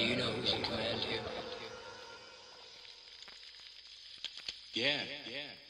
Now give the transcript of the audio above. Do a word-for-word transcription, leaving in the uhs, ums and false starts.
Do you know who's in command here? Yeah, yeah.